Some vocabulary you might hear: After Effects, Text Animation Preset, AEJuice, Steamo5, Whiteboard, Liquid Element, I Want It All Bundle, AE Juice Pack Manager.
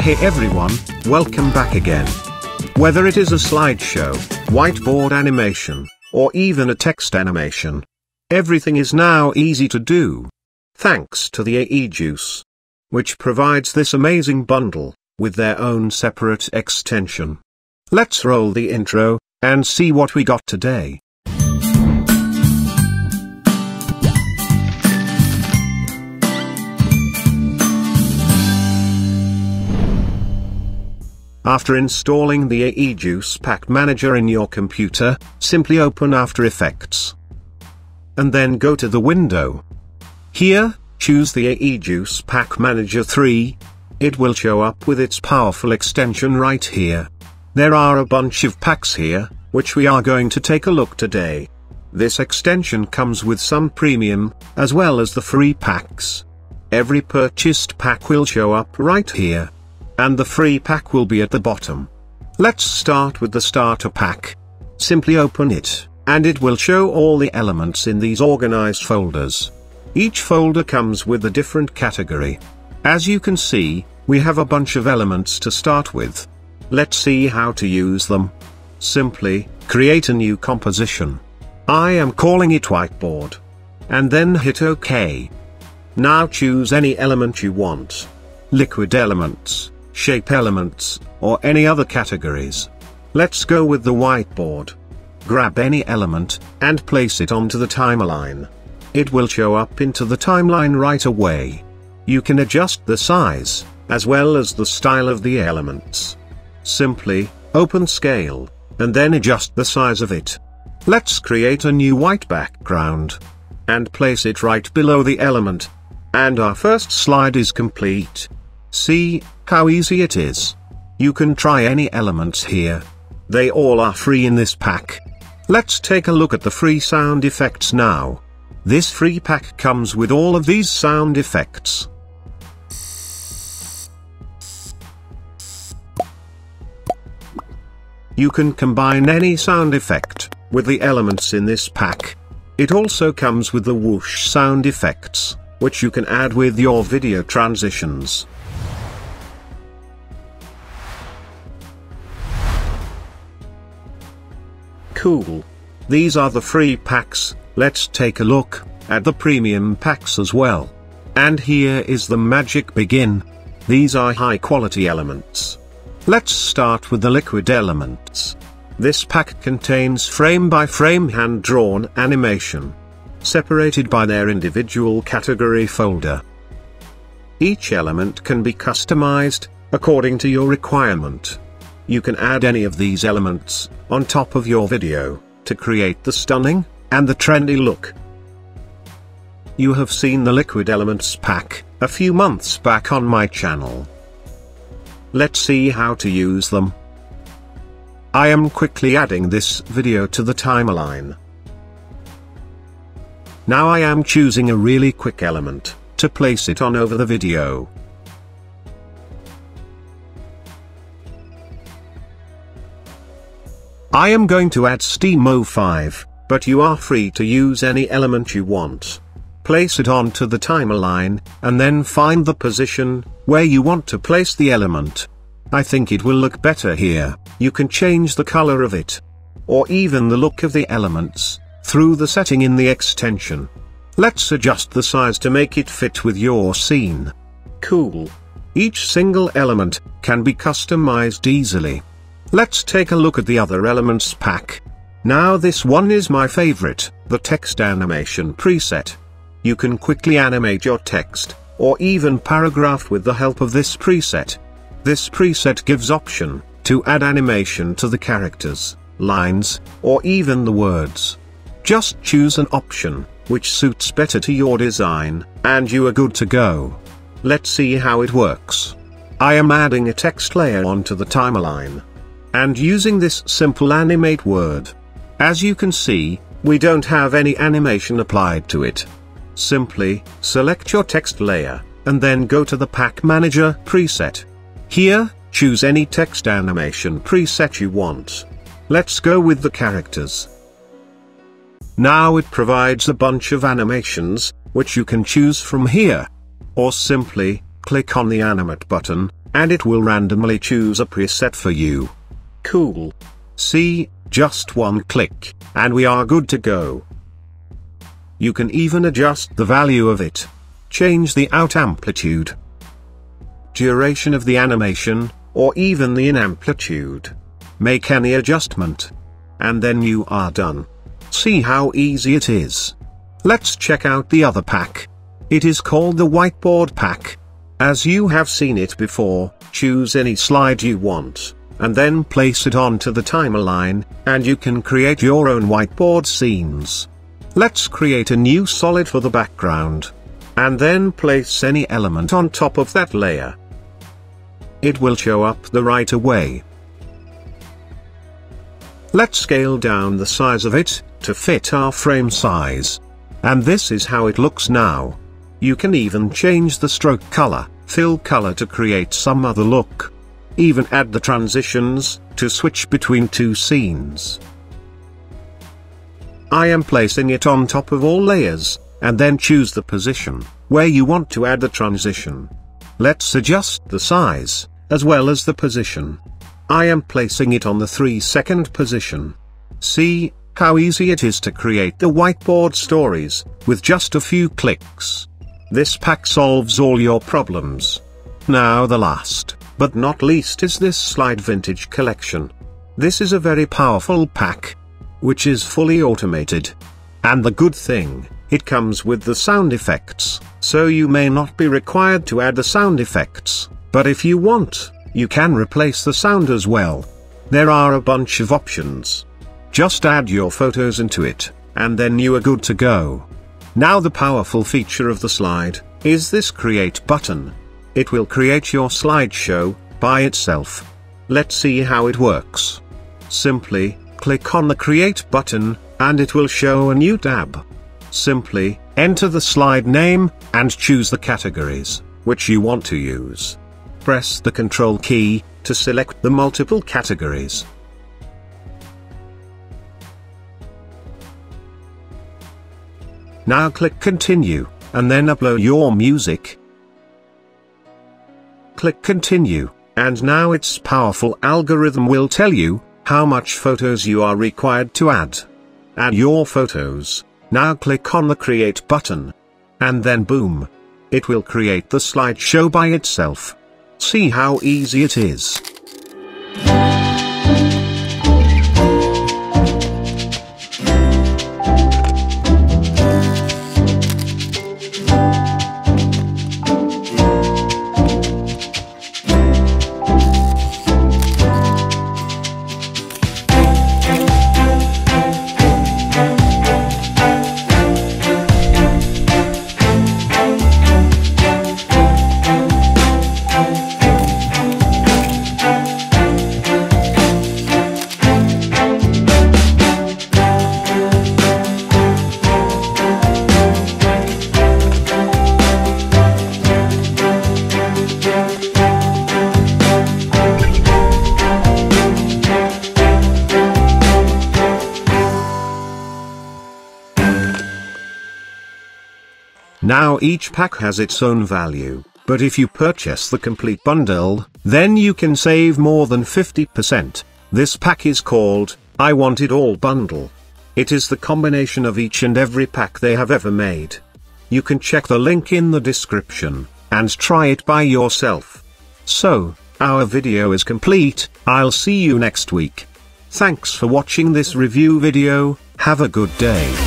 Hey everyone, welcome back again. Whether it is a slideshow, whiteboard animation, or even a text animation, everything is now easy to do, thanks to the AE Juice, which provides this amazing bundle, with their own separate extension. Let's roll the intro, and see what we got today. After installing the AE Juice Pack Manager in your computer, simply open After Effects. And then go to the window. Here, choose the AE Juice Pack Manager 3. It will show up with its powerful extension right here. There are a bunch of packs here, which we are going to take a look today. This extension comes with some premium, as well as the free packs. Every purchased pack will show up right here. And the free pack will be at the bottom. Let's start with the starter pack. Simply open it, and it will show all the elements in these organized folders. Each folder comes with a different category. As you can see, we have a bunch of elements to start with. Let's see how to use them. Simply, create a new composition. I am calling it Whiteboard. And then hit OK. Now choose any element you want. Liquid elements, shape elements, or any other categories. Let's go with the whiteboard. Grab any element, and place it onto the timeline. It will show up into the timeline right away. You can adjust the size, as well as the style of the elements. Simply, open scale, and then adjust the size of it. Let's create a new white background, and place it right below the element. And our first slide is complete. See how easy it is. You can try any elements here. They all are free in this pack. Let's take a look at the free sound effects now. This free pack comes with all of these sound effects. You can combine any sound effect with the elements in this pack. It also comes with the whoosh sound effects, which you can add with your video transitions. Cool. These are the free packs. Let's take a look at the premium packs as well. And here is the magic begin. These are high quality elements. Let's start with the liquid elements. This pack contains frame by frame hand drawn animation, separated by their individual category folder. Each element can be customized according to your requirement. You can add any of these elements on top of your video, to create the stunning, and the trendy look. You have seen the Liquid Elements pack, a few months back on my channel. Let's see how to use them. I am quickly adding this video to the timeline. Now I am choosing a really quick element, to place it on over the video. I am going to add Steamo5, but you are free to use any element you want. Place it onto the timeline, and then find the position where you want to place the element. I think it will look better here. You can change the color of it, or even the look of the elements, through the setting in the extension. Let's adjust the size to make it fit with your scene. Cool. Each single element can be customized easily. Let's take a look at the other elements pack. Now this one is my favorite, the Text Animation Preset. You can quickly animate your text, or even paragraph with the help of this preset. This preset gives option to add animation to the characters, lines, or even the words. Just choose an option which suits better to your design, and you are good to go. Let's see how it works. I am adding a text layer onto the timeline, and using this simple animate word. As you can see, we don't have any animation applied to it. Simply, select your text layer, and then go to the Pack Manager preset. Here, choose any text animation preset you want. Let's go with the characters. Now it provides a bunch of animations, which you can choose from here. Or simply, click on the Animate button, and it will randomly choose a preset for you. Cool. See, just one click, and we are good to go. You can even adjust the value of it. Change the out amplitude, duration of the animation, or even the in amplitude. Make any adjustment. And then you are done. See how easy it is. Let's check out the other pack. It is called the Whiteboard pack. As you have seen it before, choose any slide you want, and then place it onto the timeline, and you can create your own whiteboard scenes. Let's create a new solid for the background, and then place any element on top of that layer. It will show up the right away. Let's scale down the size of it, to fit our frame size. And this is how it looks now. You can even change the stroke color, fill color to create some other look. Even add the transitions, to switch between two scenes. I am placing it on top of all layers, and then choose the position, where you want to add the transition. Let's adjust the size, as well as the position. I am placing it on the 3-second position. See, how easy it is to create the whiteboard stories, with just a few clicks. This pack solves all your problems. Now the last, but not least, is this slide vintage collection. This is a very powerful pack, which is fully automated. And the good thing, it comes with the sound effects, so you may not be required to add the sound effects, but if you want, you can replace the sound as well. There are a bunch of options. Just add your photos into it, and then you are good to go. Now the powerful feature of the slide, is this create button. It will create your slideshow, by itself. Let's see how it works. Simply, click on the create button, and it will show a new tab. Simply, enter the slide name, and choose the categories, which you want to use. Press the Ctrl key, to select the multiple categories. Now click continue, and then upload your music. Click continue, and now its powerful algorithm will tell you, how much photos you are required to add. Add your photos. Now click on the create button. And then boom. It will create the slideshow by itself. See how easy it is. Now each pack has its own value, but if you purchase the complete bundle, then you can save more than 50%. This pack is called, I Want It All Bundle. It is the combination of each and every pack they have ever made. You can check the link in the description, and try it by yourself. So, our video is complete, I'll see you next week. Thanks for watching this review video, have a good day.